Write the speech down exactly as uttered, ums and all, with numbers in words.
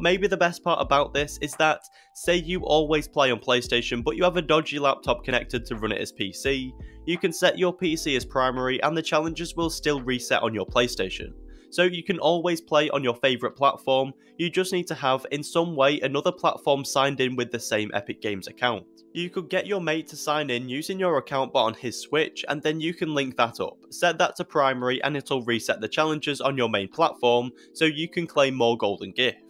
Maybe the best part about this is that, say you always play on PlayStation but you have a dodgy laptop connected to run it as P C, you can set your P C as primary and the challenges will still reset on your PlayStation. So you can always play on your favourite platform, you just need to have in some way another platform signed in with the same Epic Games account. You could get your mate to sign in using your account but on his Switch, and then you can link that up, set that to primary and it'll reset the challenges on your main platform so you can claim more golden gifts.